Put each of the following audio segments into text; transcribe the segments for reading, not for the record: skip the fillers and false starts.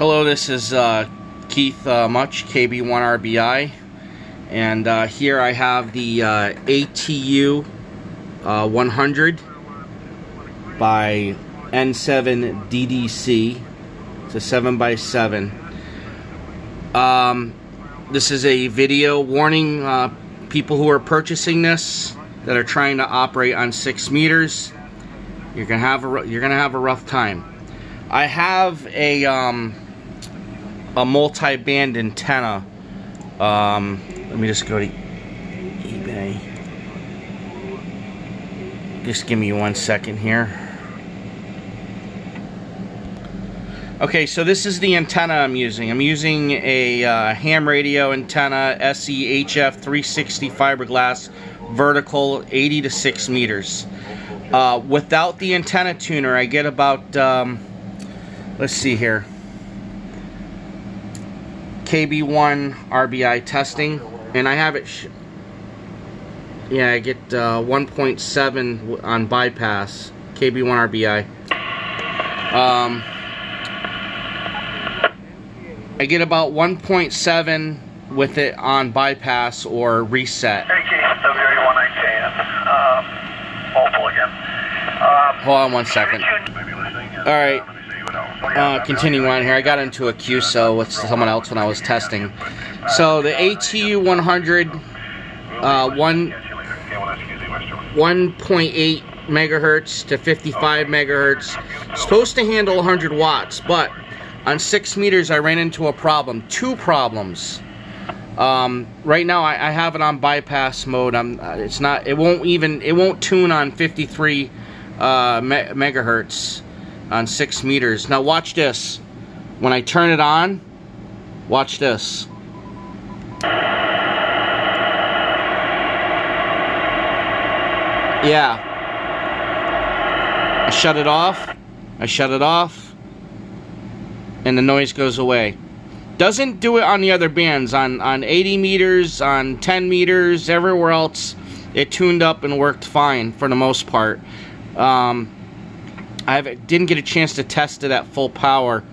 Hello, this is Keith Mutch, KB1RBI, and here I have the ATU-100 by N7DDC. It's a 7x7. This is a video warning people who are purchasing this that are trying to operate on 6 meters. You're gonna have a rough time. I have a multi-band antenna. Let me just go to eBay. Just give me 1 second here. Okay, so this is the antenna I'm using. I'm using a ham radio antenna, SEHF 360 fiberglass, vertical, 80 to 6 meters. Without the antenna tuner, I get about, let's see here, KB1RBI testing, and I have it, yeah, I get 1.7 on bypass, KB1RBI. I get about 1.7 with it on bypass or reset. Hey, Keith, multiple again. Hold on 1 second. Alright, continue on here. I got into a QSO with someone else when I was testing. So the ATU-100 1.8 megahertz to 55 megahertz, supposed to handle 100 watts, but on 6 meters I ran into a problem, two problems. Right now I have it on bypass mode. It won't tune on 53 megahertz on 6 meters. Now watch this. When I turn it on, watch this. Yeah. I shut it off, and the noise goes away. Doesn't do it on the other bands, on 80 meters, on 10 meters, everywhere else. It tuned up and worked fine for the most part. I didn't get a chance to test it at full power.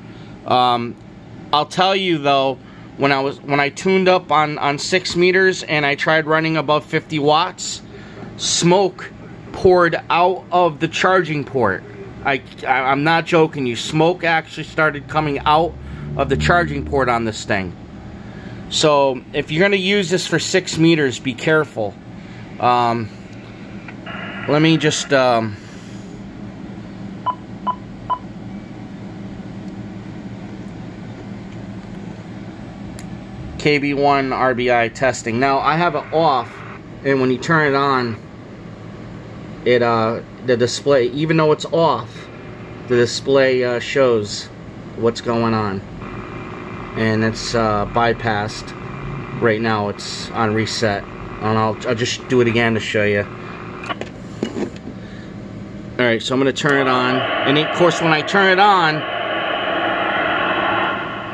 I'll tell you though, when I tuned up on 6 meters and I tried running above 50 watts, smoke poured out of the charging port. I'm not joking you. Smoke actually started coming out of the charging port on this thing. So if you're going to use this for 6 meters, be careful. Let me just KB1RBI testing. Now I have it off, and when you turn it on, it the display, even though it's off, the display shows what's going on. And it's bypassed right now. It's on reset, and I'll just do it again to show you. All right, so I'm going to turn it on, and of course, when I turn it on,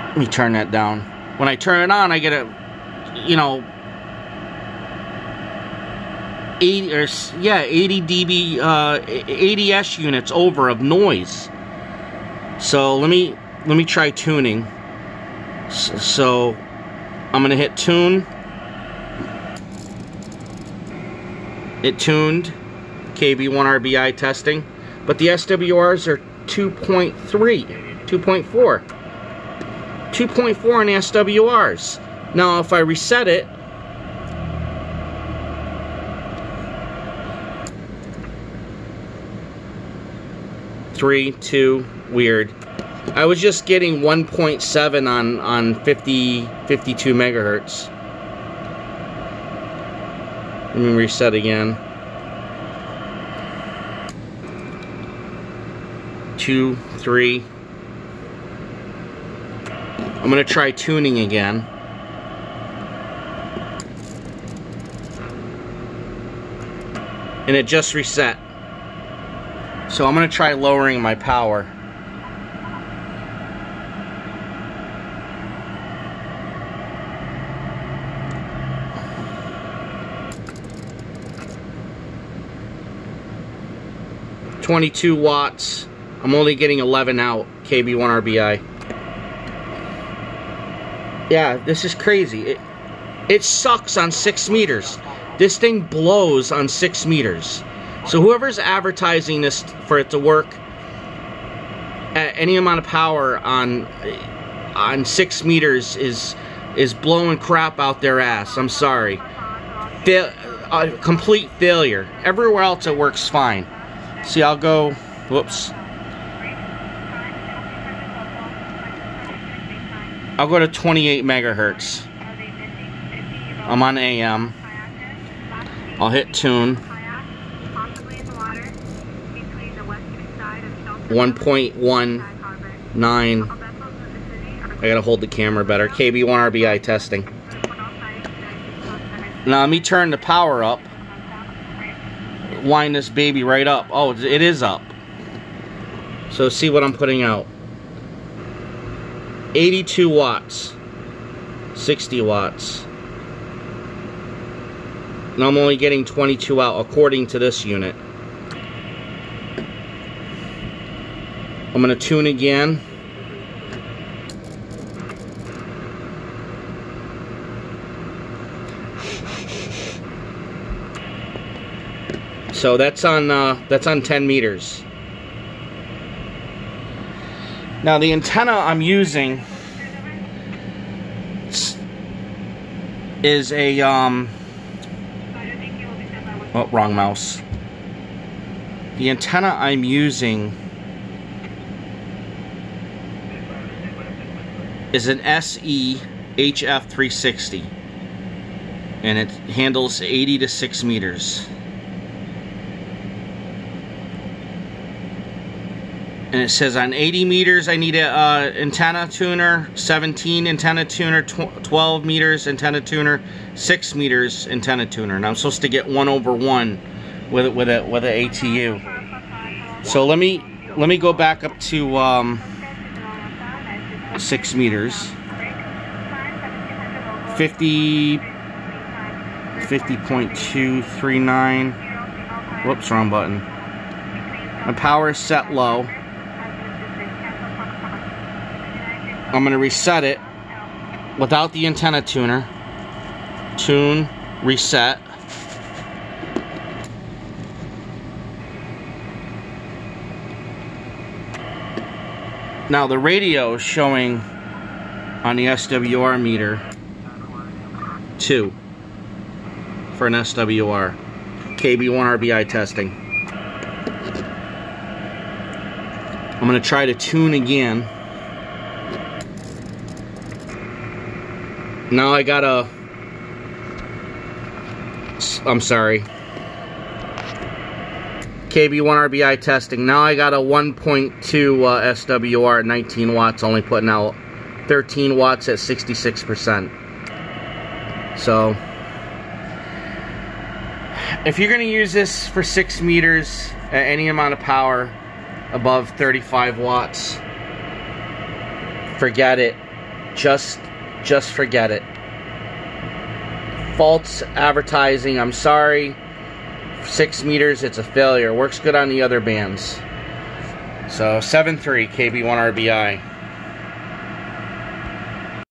let me turn that down. When I turn it on, I get a, 80 or yeah, 80 dB, 80s units over of noise. So let me try tuning. So I'm gonna hit tune. It tuned, KB1RBI testing, but the SWRs are 2.3, 2.4, 2.4 in SWRs. Now if I reset it, weird. I was just getting 1.7 on 52 megahertz. Let me reset again. 2, 3. I'm gonna try tuning again. And it just reset. So I'm gonna try lowering my power. .22 watts. I'm only getting 11 out, KB1RBI. Yeah, this is crazy. It sucks on 6 meters. This thing blows on 6 meters. So whoever's advertising this for it to work at any amount of power on 6 meters is blowing crap out their ass. I'm sorry. Complete failure. Everywhere else it works fine. See, I'll go, whoops. I'll go to 28 megahertz. I'm on AM. I'll hit tune. 1.19. I gotta hold the camera better. KB1RBI testing. Now let me turn the power up. Wind this baby right up. Oh, it is up. So see what I'm putting out. 82 watts. 60 watts. And I'm only getting 22 out according to this unit. I'm going to tune again. So that's on 10 meters. Now the antenna I'm using is a oh, wrong mouse. The antenna I'm using is an SEHF 360, and it handles 80 to 6 meters. And it says on 80 meters I need a antenna tuner, 17 antenna tuner, 12 meters antenna tuner, 6 meters antenna tuner. And I'm supposed to get 1/1 with an ATU. So let me go back up to 6 meters. 50.239. Whoops, wrong button. My power is set low. I'm going to reset it without the antenna tuner. Tune, reset. Now the radio is showing on the SWR meter 2 for an SWR. KB1RBI testing. I'm going to try to tune again. Now I gotta, I'm sorry, KB1RBI testing. Now I got a 1.2 SWR at 19 watts, only putting out 13 watts at 66%. So, if you're gonna use this for 6 meters at any amount of power above 35 watts, forget it. Just forget it. False advertising, I'm sorry. 6 meters, it's a failure. Works good on the other bands. So 7.3 KB1RBI.